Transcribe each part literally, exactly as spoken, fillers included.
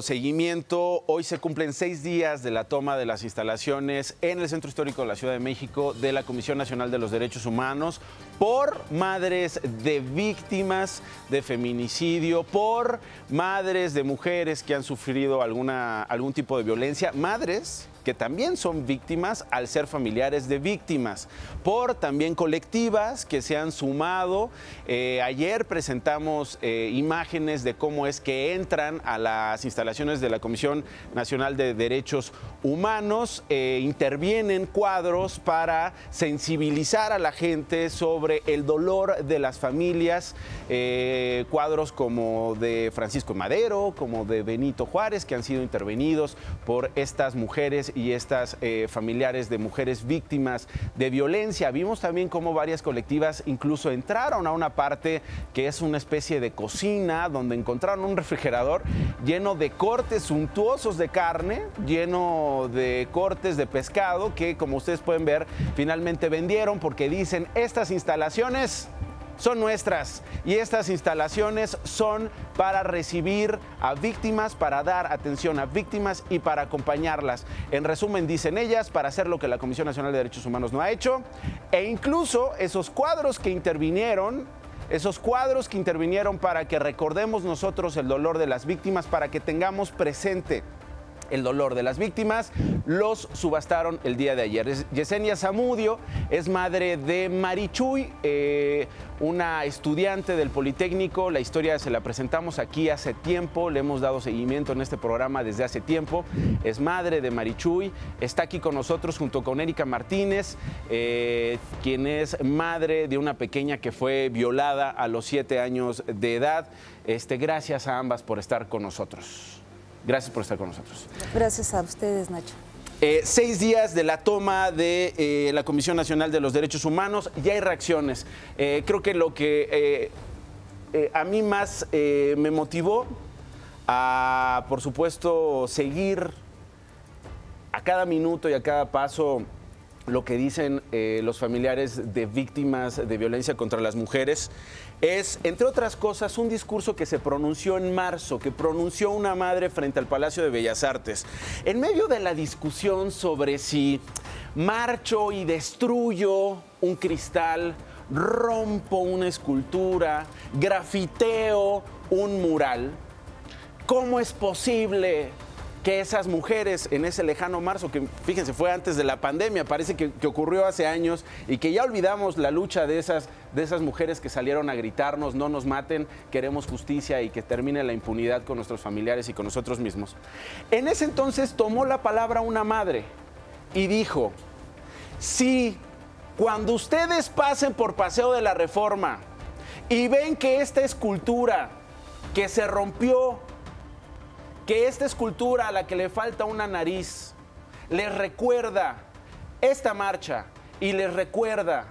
Seguimiento. Hoy se cumplen seis días de la toma de las instalaciones en el Centro Histórico de la Ciudad de México de la Comisión Nacional de los Derechos Humanos por madres de víctimas de feminicidio, por madres de mujeres que han sufrido alguna, algún tipo de violencia, madres que también son víctimas al ser familiares de víctimas, por también colectivas que se han sumado. Eh, ayer presentamos eh, imágenes de cómo es que entran a las instalaciones de la Comisión Nacional de Derechos Humanos, eh, intervienen cuadros para sensibilizar a la gente sobre el dolor de las familias, eh, cuadros como de Francisco Madero, como de Benito Juárez, que han sido intervenidos por estas mujeres y estas eh, familiares de mujeres víctimas de violencia. Vimos también cómo varias colectivas incluso entraron a una parte que es una especie de cocina donde encontraron un refrigerador lleno de cortes suntuosos de carne, lleno de cortes de pescado que, como ustedes pueden ver, finalmente vendieron porque dicen: estas instalaciones son nuestras y estas instalaciones son para recibir a víctimas, para dar atención a víctimas y para acompañarlas. En resumen, dicen ellas, para hacer lo que la Comisión Nacional de Derechos Humanos no ha hecho. E incluso esos cuadros que intervinieron, esos cuadros que intervinieron para que recordemos nosotros el dolor de las víctimas, para que tengamos presente el dolor de las víctimas, los subastaron el día de ayer. Yesenia Zamudio es madre de Marichuy, eh, una estudiante del Politécnico. La historia se la presentamos aquí hace tiempo, le hemos dado seguimiento en este programa desde hace tiempo. Es madre de Marichuy, está aquí con nosotros junto con Erika Martínez, eh, quien es madre de una pequeña que fue violada a los siete años de edad. Este, gracias a ambas por estar con nosotros. Gracias por estar con nosotros. Gracias a ustedes, Nacho. Eh, seis días de la toma de eh, la Comisión Nacional de los Derechos Humanos. Ya hay reacciones. Eh, creo que lo que eh, eh, a mí más eh, me motivó a, por supuesto, seguir a cada minuto y a cada paso lo que dicen eh, los familiares de víctimas de violencia contra las mujeres, es, entre otras cosas, un discurso que se pronunció en marzo, que pronunció una madre frente al Palacio de Bellas Artes. En medio de la discusión sobre si marcho y destruyo un cristal, rompo una escultura, grafiteo un mural, ¿cómo es posible que esas mujeres en ese lejano marzo, que fíjense fue antes de la pandemia, parece que, que ocurrió hace años y que ya olvidamos la lucha de esas, de esas mujeres que salieron a gritarnos: no nos maten, queremos justicia y que termine la impunidad con nuestros familiares y con nosotros mismos? En ese entonces tomó la palabra una madre y dijo: sí, cuando ustedes pasen por Paseo de la Reforma y ven que esta escultura que se rompió, que esta escultura a la que le falta una nariz, les recuerda esta marcha y les recuerda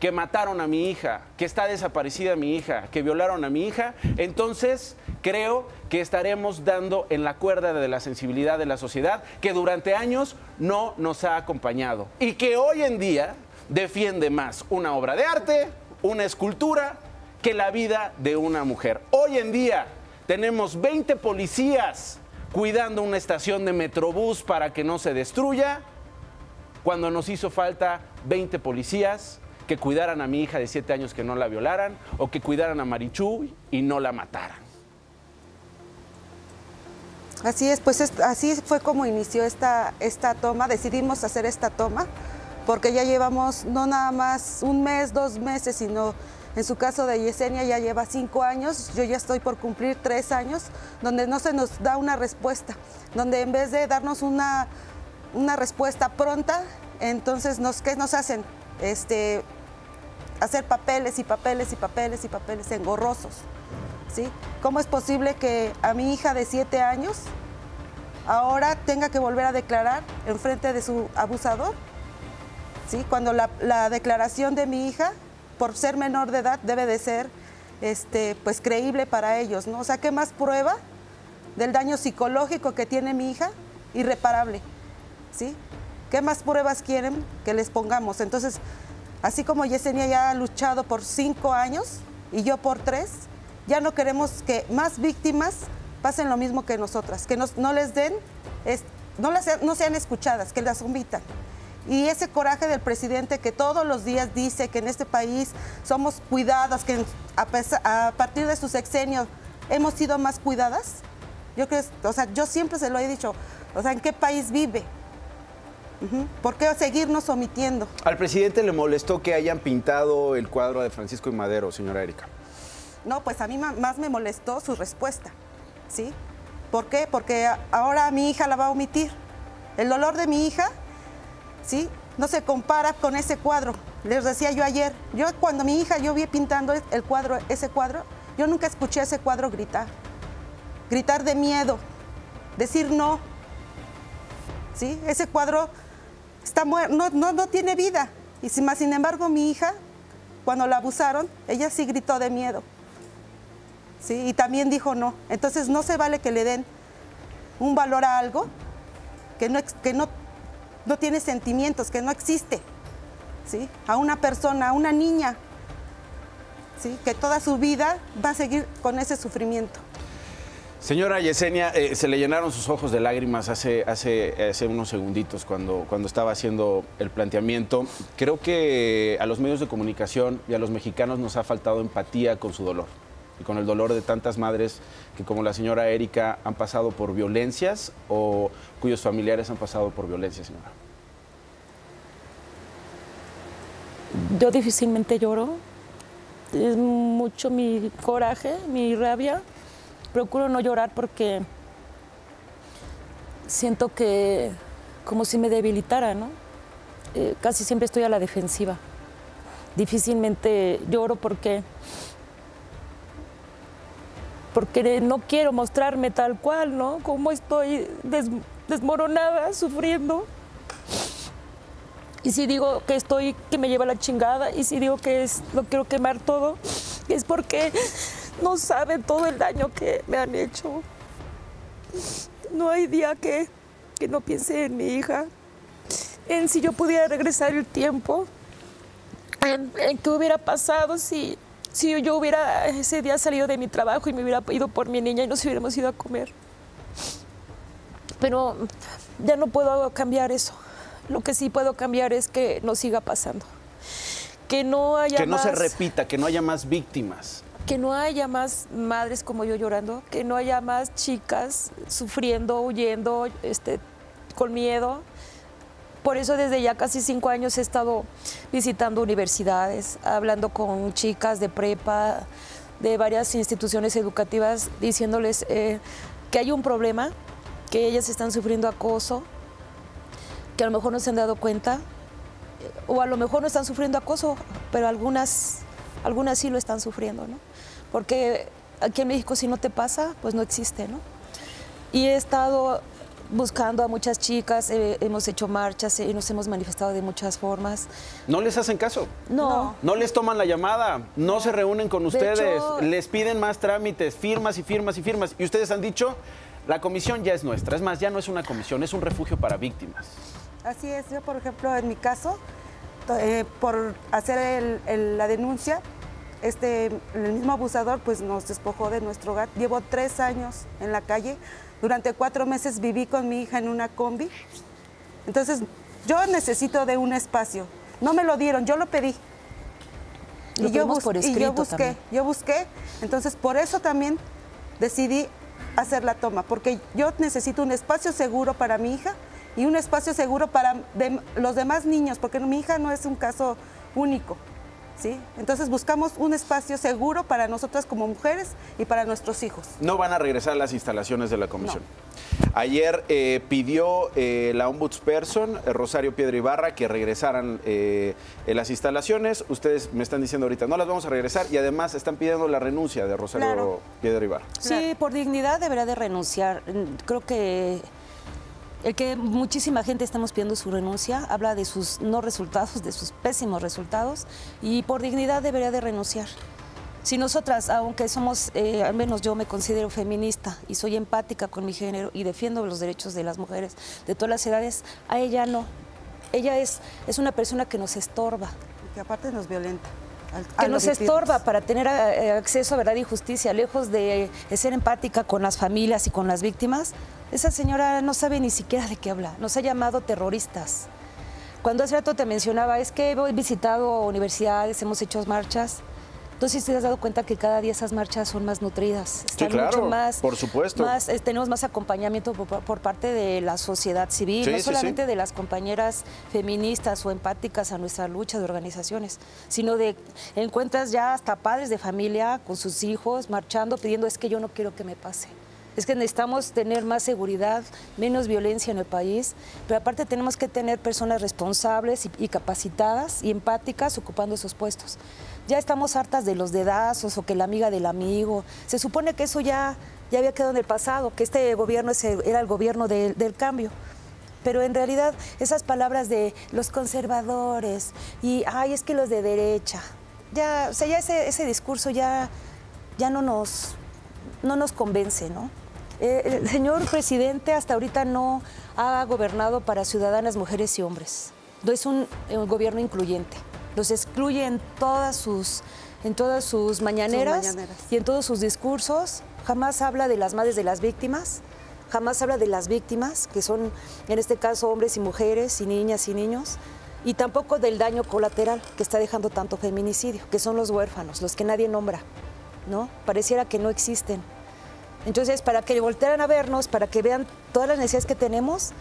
que mataron a mi hija, que está desaparecida mi hija, que violaron a mi hija, entonces creo que estaremos dando en la cuerda de la sensibilidad de la sociedad que durante años no nos ha acompañado y que hoy en día defiende más una obra de arte, una escultura, que la vida de una mujer. Hoy en día tenemos veinte policías cuidando una estación de Metrobús para que no se destruya, cuando nos hizo falta veinte policías que cuidaran a mi hija de siete años, que no la violaran, o que cuidaran a Marichuy y no la mataran. Así es, pues es, así fue como inició esta, esta toma. Decidimos hacer esta toma porque ya llevamos no nada más un mes, dos meses, sino... En su caso de Yesenia ya lleva cinco años, yo ya estoy por cumplir tres años, donde no se nos da una respuesta, donde en vez de darnos una, una respuesta pronta, entonces nos, ¿qué nos hacen? Este, hacer papeles y papeles y papeles y papeles engorrosos, ¿sí? ¿Cómo es posible que a mi hija de siete años ahora tenga que volver a declarar en frente de su abusador? ¿Sí? Cuando la, la declaración de mi hija, por ser menor de edad, debe de ser este, pues, creíble para ellos, ¿no? O sea, ¿qué más prueba del daño psicológico que tiene mi hija? Irreparable, ¿sí? ¿Qué más pruebas quieren que les pongamos? Entonces, así como Yesenia ya ha luchado por cinco años y yo por tres, ya no queremos que más víctimas pasen lo mismo que nosotras, que nos, no les den, es, no, las, no sean escuchadas, que las omitan. Y ese coraje del presidente que todos los días dice que en este país somos cuidadas, que a, pesar, a partir de su sexenio hemos sido más cuidadas. Yo creo, o sea, yo siempre se lo he dicho, o sea, ¿en qué país vive? ¿Por qué seguirnos omitiendo? ¿Al presidente le molestó que hayan pintado el cuadro de Francisco Madero, señora Erika? No, pues a mí más me molestó su respuesta, ¿sí? ¿Por qué? Porque ahora mi hija la va a omitir. El dolor de mi hija, ¿sí?, no se compara con ese cuadro. Les decía yo ayer, yo cuando mi hija yo vi pintando el cuadro, ese cuadro, yo nunca escuché ese cuadro gritar. Gritar de miedo, decir no, ¿sí? Ese cuadro está muerto, no, no, no tiene vida. Y sin, más, sin embargo, mi hija, cuando la abusaron, ella sí gritó de miedo, ¿sí? Y también dijo no. Entonces no se vale que le den un valor a algo que no, que no, no tiene sentimientos, que no existe, ¿sí? A una persona, a una niña, ¿sí?, que toda su vida va a seguir con ese sufrimiento. Señora Yesenia, eh, se le llenaron sus ojos de lágrimas hace, hace, hace unos segunditos cuando, cuando estaba haciendo el planteamiento. Creo que a los medios de comunicación y a los mexicanos nos ha faltado empatía con su dolor y con el dolor de tantas madres que, como la señora Erika, han pasado por violencias o cuyos familiares han pasado por violencia, señora. Yo difícilmente lloro. Es mucho mi coraje, mi rabia. Procuro no llorar porque siento que como si me debilitara, ¿no? Eh, casi siempre estoy a la defensiva. Difícilmente lloro porque, porque no quiero mostrarme tal cual, ¿no? Como estoy des, desmoronada, sufriendo. Y si digo que estoy, que me lleva la chingada, y si digo que es, lo quiero quemar todo, es porque no saben todo el daño que me han hecho. No hay día que, que no piense en mi hija, en si yo pudiera regresar el tiempo, en, en qué hubiera pasado si, si yo hubiera ese día salido de mi trabajo y me hubiera ido por mi niña y nos hubiéramos ido a comer. Pero ya no puedo cambiar eso. Lo que sí puedo cambiar es que no siga pasando. Que no haya más... Que no se repita, que no haya más víctimas. Que no haya más madres como yo llorando, que no haya más chicas sufriendo, huyendo, este, con miedo. Por eso desde ya casi cinco años he estado visitando universidades, hablando con chicas de prepa, de varias instituciones educativas, diciéndoles eh, que hay un problema, que ellas están sufriendo acoso, que a lo mejor no se han dado cuenta, o a lo mejor no están sufriendo acoso, pero algunas, algunas sí lo están sufriendo, ¿no? Porque aquí en México, si no te pasa, pues no existe, ¿no? Y he estado buscando a muchas chicas, eh, hemos hecho marchas y eh, nos hemos manifestado de muchas formas. ¿No les hacen caso? No. No les toman la llamada, no se reúnen con ustedes, hecho, les piden más trámites, firmas y firmas y firmas. Y ustedes han dicho, la comisión ya es nuestra. Es más, ya no es una comisión, es un refugio para víctimas. Así es. Yo, por ejemplo, en mi caso, eh, por hacer el, el, la denuncia, Este, el mismo abusador pues nos despojó de nuestro hogar. Llevo tres años en la calle. Durante cuatro meses viví con mi hija en una combi. Entonces yo necesito de un espacio. No me lo dieron, yo lo pedí. Lo y, yo por y yo busqué, también. yo busqué. Entonces por eso también decidí hacer la toma, porque yo necesito un espacio seguro para mi hija y un espacio seguro para de, los demás niños, porque mi hija no es un caso único. ¿Sí? Entonces buscamos un espacio seguro para nosotras como mujeres y para nuestros hijos. No van a regresar a las instalaciones de la comisión. No. Ayer eh, pidió eh, la ombudsperson, eh, Rosario Piedra Ibarra, que regresaran eh, en las instalaciones. Ustedes me están diciendo ahorita, no las vamos a regresar, y además están pidiendo la renuncia de Rosario claro. Piedra Ibarra. Sí, claro. Por dignidad deberá de renunciar. Creo que el que muchísima gente estamos pidiendo su renuncia habla de sus no resultados, de sus pésimos resultados, y por dignidad debería de renunciar. Si nosotras, aunque somos, eh, al menos yo me considero feminista y soy empática con mi género y defiendo los derechos de las mujeres de todas las edades, a ella no. Ella es, es una persona que nos estorba. Y que aparte nos violenta. que nos estorba para tener acceso a verdad y justicia, lejos de ser empática con las familias y con las víctimas. Esa señora no sabe ni siquiera de qué habla, nos ha llamado terroristas. Cuando hace rato te mencionaba, es que he visitado universidades, hemos hecho marchas. Entonces te has dado cuenta que cada día esas marchas son más nutridas. Están sí, claro, mucho más, por supuesto. Más, es, tenemos más acompañamiento por, por parte de la sociedad civil, sí, no sí, solamente sí. de las compañeras feministas o empáticas a nuestra lucha de organizaciones, sino de encuentras ya hasta padres de familia con sus hijos marchando, pidiendo es que yo no quiero que me pase. Es que necesitamos tener más seguridad, menos violencia en el país, pero aparte tenemos que tener personas responsables y, y capacitadas y empáticas ocupando esos puestos. Ya estamos hartas de los dedazos o que la amiga del amigo. Se supone que eso ya, ya había quedado en el pasado, que este gobierno era el gobierno de, del cambio. Pero en realidad esas palabras de los conservadores y ay, es que los de derecha, ya, o sea, ya ese, ese discurso ya, ya no, nos, no nos convence, ¿no? Eh, el señor presidente hasta ahorita no ha gobernado para ciudadanas, mujeres y hombres. No es un, un gobierno incluyente. Los excluye en todas sus, en todas sus mañaneras, sus mañaneras y en todos sus discursos. Jamás habla de las madres de las víctimas, jamás habla de las víctimas, que son en este caso hombres y mujeres, y niñas y niños, y tampoco del daño colateral que está dejando tanto feminicidio, que son los huérfanos, los que nadie nombra, ¿no? Pareciera que no existen. Entonces, para que voltearan a vernos, para que vean todas las necesidades que tenemos,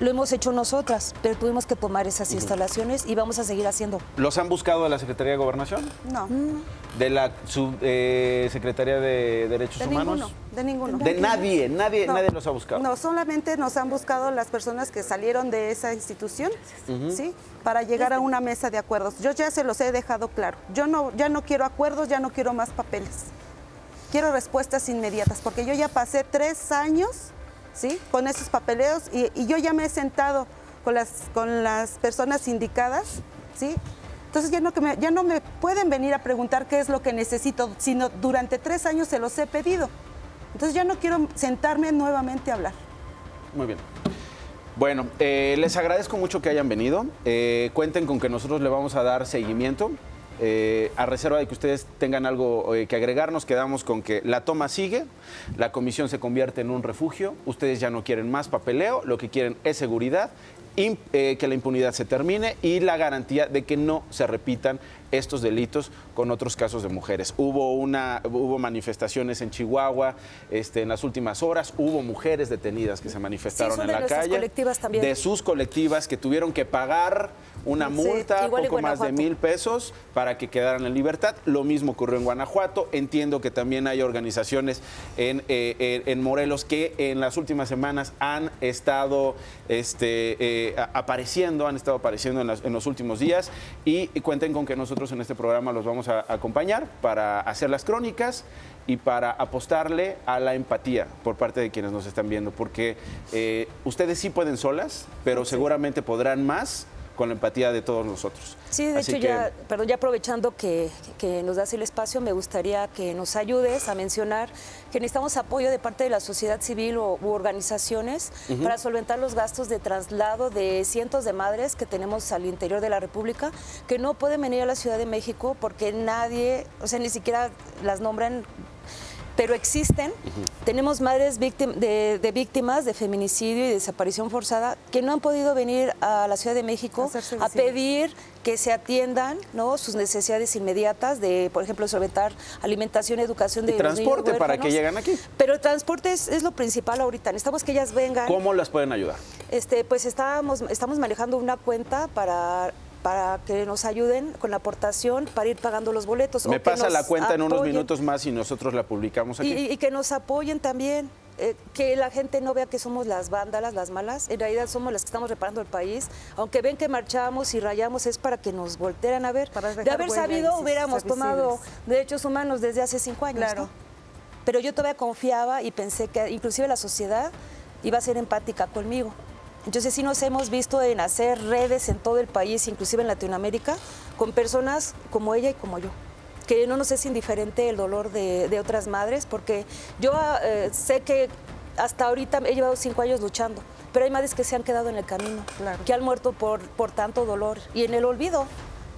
lo hemos hecho nosotras, pero tuvimos que tomar esas instalaciones y vamos a seguir haciendo. ¿Los han buscado de la Secretaría de Gobernación? No. ¿De la sub, eh, Secretaría de Derechos de Humanos? Ninguno, de ninguno. ¿De nadie? Nadie, no. nadie los ha buscado. No, solamente nos han buscado las personas que salieron de esa institución, uh-huh. ¿sí? Para llegar a una mesa de acuerdos. Yo ya se los he dejado claro. Yo no, ya no quiero acuerdos, ya no quiero más papeles. Quiero respuestas inmediatas, porque yo ya pasé tres años... ¿sí? Con esos papeleos y, y yo ya me he sentado con las, con las personas indicadas, ¿sí? Entonces ya no, que me, ya no me pueden venir a preguntar qué es lo que necesito, sino durante tres años se los he pedido. Entonces ya no quiero sentarme nuevamente a hablar. Muy bien. Bueno, eh, les agradezco mucho que hayan venido. Eh, cuenten con que nosotros le vamos a dar seguimiento. Eh, a reserva de que ustedes tengan algo eh, que agregar, nos quedamos con que la toma sigue, la comisión se convierte en un refugio, ustedes ya no quieren más papeleo, lo que quieren es seguridad, imp, eh, que la impunidad se termine y la garantía de que no se repitan estos delitos con otros casos de mujeres. Hubo, una, hubo manifestaciones en Chihuahua este, en las últimas horas, hubo mujeres detenidas que se manifestaron sí, en la calle. Colectivas también. De sus colectivas que tuvieron que pagar una sí, multa, poco más de mil pesos para que quedaran en libertad. Lo mismo ocurrió en Guanajuato. Entiendo que también hay organizaciones en, eh, en Morelos que en las últimas semanas han estado este, eh, apareciendo, han estado apareciendo en, las, en los últimos días y, y cuenten con que nosotros en este programa los vamos a acompañar para hacer las crónicas y para apostarle a la empatía por parte de quienes nos están viendo, porque eh, ustedes sí pueden solas, pero seguramente podrán más con la empatía de todos nosotros. Sí, de Así hecho, que... ya, perdón, ya aprovechando que, que nos das el espacio, me gustaría que nos ayudes a mencionar que necesitamos apoyo de parte de la sociedad civil o, u organizaciones uh-huh. para solventar los gastos de traslado de cientos de madres que tenemos al interior de la República, que no pueden venir a la Ciudad de México porque nadie, o sea, ni siquiera las nombran, pero existen. Uh-huh. Tenemos madres víctima, de, de víctimas de feminicidio y desaparición forzada que no han podido venir a la Ciudad de México a, a pedir que se atiendan, ¿no? Sus necesidades inmediatas de, por ejemplo, solventar alimentación, educación de y transporte niños para que lleguen aquí. Pero el transporte es, es lo principal ahorita. Necesitamos que ellas vengan. ¿Cómo las pueden ayudar? Este, pues estamos, estamos manejando una cuenta para... para que nos ayuden con la aportación para ir pagando los boletos. Me pasa la cuenta en unos minutos más y nosotros la publicamos aquí. Y, y que nos apoyen también, eh, que la gente no vea que somos las vándalas, las malas. En realidad somos las que estamos reparando el país. Aunque ven que marchamos y rayamos es para que nos voltearan a ver. De haber sabido hubiéramos tomado derechos humanos desde hace cinco años. Claro. ¿No? Pero yo todavía confiaba y pensé que inclusive la sociedad iba a ser empática conmigo. Entonces sí nos hemos visto en hacer redes en todo el país, inclusive en Latinoamérica, con personas como ella y como yo, que no nos es indiferente el dolor de, de otras madres, porque yo eh, sé que hasta ahorita he llevado cinco años luchando, pero hay madres que se han quedado en el camino, claro. que han muerto por, por tanto dolor y en el olvido.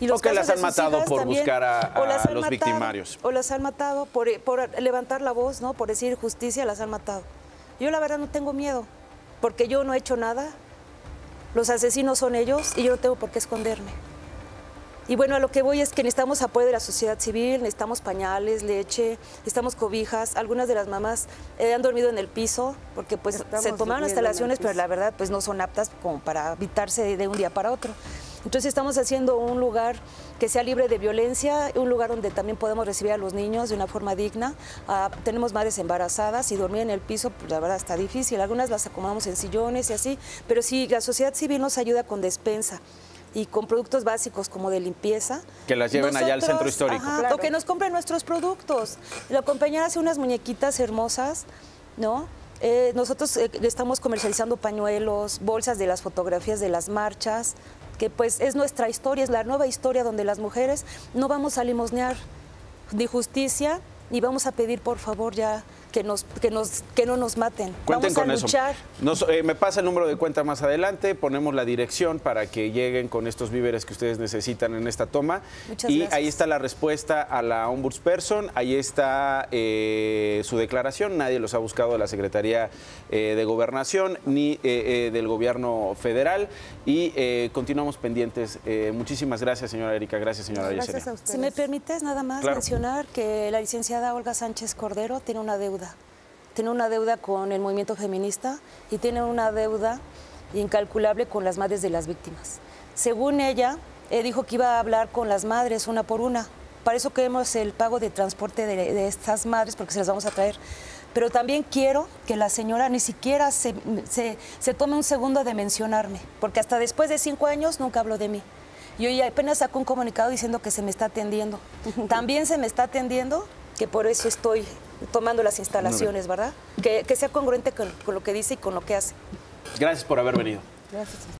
Y los o que las han matado por también, buscar a, a los matado, victimarios. O las han matado por, por levantar la voz, ¿no? Por decir justicia, las han matado. Yo la verdad no tengo miedo, porque yo no he hecho nada. Los asesinos son ellos y yo no tengo por qué esconderme. Y bueno, a lo que voy es que necesitamos apoyo de la sociedad civil, necesitamos pañales, leche, necesitamos cobijas. Algunas de las mamás eh, han dormido en el piso porque pues estamos se tomaron las instalaciones, pero la verdad pues no son aptas como para habitarse de un día para otro. Entonces estamos haciendo un lugar que sea libre de violencia, un lugar donde también podemos recibir a los niños de una forma digna. Ah, tenemos madres embarazadas y dormir en el piso, pues la verdad está difícil. Algunas las acomodamos en sillones y así, pero sí, la sociedad civil nos ayuda con despensa y con productos básicos como de limpieza. Que las lleven nosotros allá al centro histórico. Ajá, claro. O que nos compren nuestros productos. La compañera hace unas muñequitas hermosas, ¿no? Eh, nosotros eh, estamos comercializando pañuelos, bolsas de las fotografías de las marchas, que pues es nuestra historia, es la nueva historia donde las mujeres no vamos a limosnear ni justicia, ni vamos a pedir por favor ya que, nos, que, nos, que no nos maten. Cuenten vamos con a luchar. Eso. Nos, eh, me pasa el número de cuenta más adelante, ponemos la dirección para que lleguen con estos víveres que ustedes necesitan en esta toma. Muchas y gracias. Ahí está la respuesta a la Ombudsperson, ahí está eh, su declaración, nadie los ha buscado de la Secretaría eh, de Gobernación ni eh, eh, del Gobierno Federal y eh, continuamos pendientes. Eh, muchísimas gracias, señora Erika, gracias, señora Yesenia. Gracias a ustedes. Si me permites nada más claro. mencionar que la licenciada Olga Sánchez Cordero tiene una deuda. Tiene una deuda con el movimiento feminista y tiene una deuda incalculable con las madres de las víctimas. Según ella, eh, dijo que iba a hablar con las madres una por una. Para eso queremos el pago de transporte de, de estas madres porque se las vamos a traer. Pero también quiero que la señora ni siquiera se, se, se tome un segundo de mencionarme, porque hasta después de cinco años nunca habló de mí. Yo ya apenas saco un comunicado diciendo que se me está atendiendo. También se me está atendiendo, que por eso estoy tomando las instalaciones, ¿verdad? Que, que sea congruente con, con lo que dice y con lo que hace. Gracias por haber venido. Gracias.